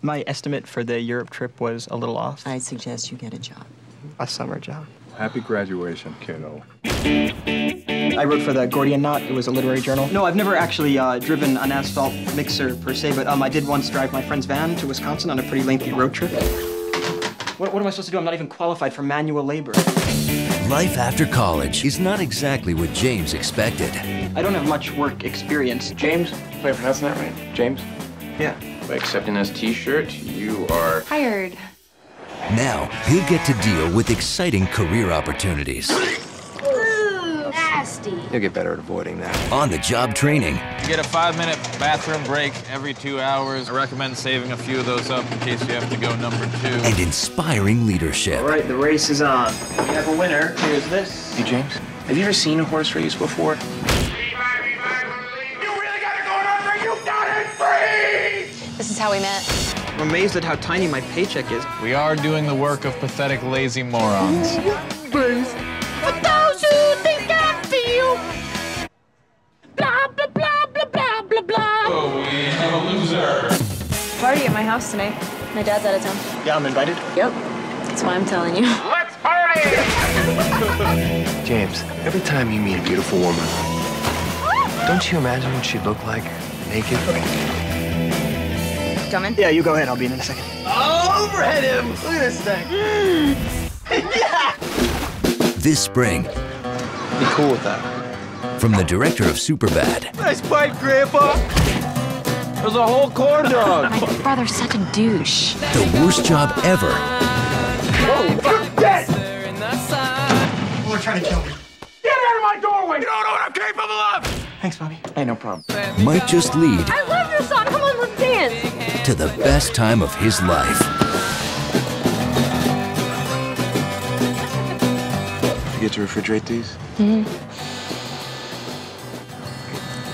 My estimate for the Europe trip was a little off. I suggest you get a job. A summer job. Happy graduation, kiddo. I wrote for the Gordian Knot. It was a literary journal. No, I've never actually driven an asphalt mixer per se, but I did once drive my friend's van to Wisconsin on a pretty lengthy road trip. What am I supposed to do? I'm not even qualified for manual labor. Life after college is not exactly what James expected. I don't have much work experience. James? Am I pronouncing that right? James? Yeah. By accepting this t-shirt, you are... hired. Now, he'll get to deal with exciting career opportunities. Ooh, nasty. You'll get better at avoiding that. On-the-job training. You get a 5-minute bathroom break every 2 hours. I recommend saving a few of those up in case you have to go number 2. And inspiring leadership. All right, the race is on. We have a winner. Here's this. Hey, James, have you ever seen a horse race before? This is how we met. I'm amazed at how tiny my paycheck is. We are doing the work of pathetic, lazy morons. Please. For those who think I feel. Blah, blah, blah, blah, blah, blah, blah. Oh, we have a loser. Party at my house tonight. My dad's out of town. Yeah, I'm invited. Yep. That's why I'm telling you. Let's party! James, every time you meet a beautiful woman, don't you imagine what she'd look like naked? Coming? Yeah, you go ahead. I'll be in a second. Oh, overhead him! Look at this thing. Yeah! This spring... be cool with that. From the director of Superbad... Nice bite, Grandpa! There's a whole corn dog! My brother's such a douche. The worst job ever. Whoa, you're dead! Oh, they're trying to kill me. Get out of my doorway! You don't know what I'm capable of! Thanks, Bobby. Hey, no problem. Might just lead... I love your song! Come on, let's dance! To the best time of his life. You get to refrigerate these? Mm-hmm.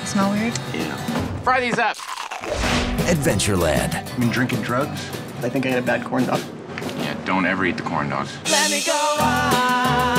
Smell weird? Yeah. Fry these up! Adventureland. You been drinking drugs? I think I had a bad corn dog. Yeah, don't ever eat the corn dogs. Let me go on.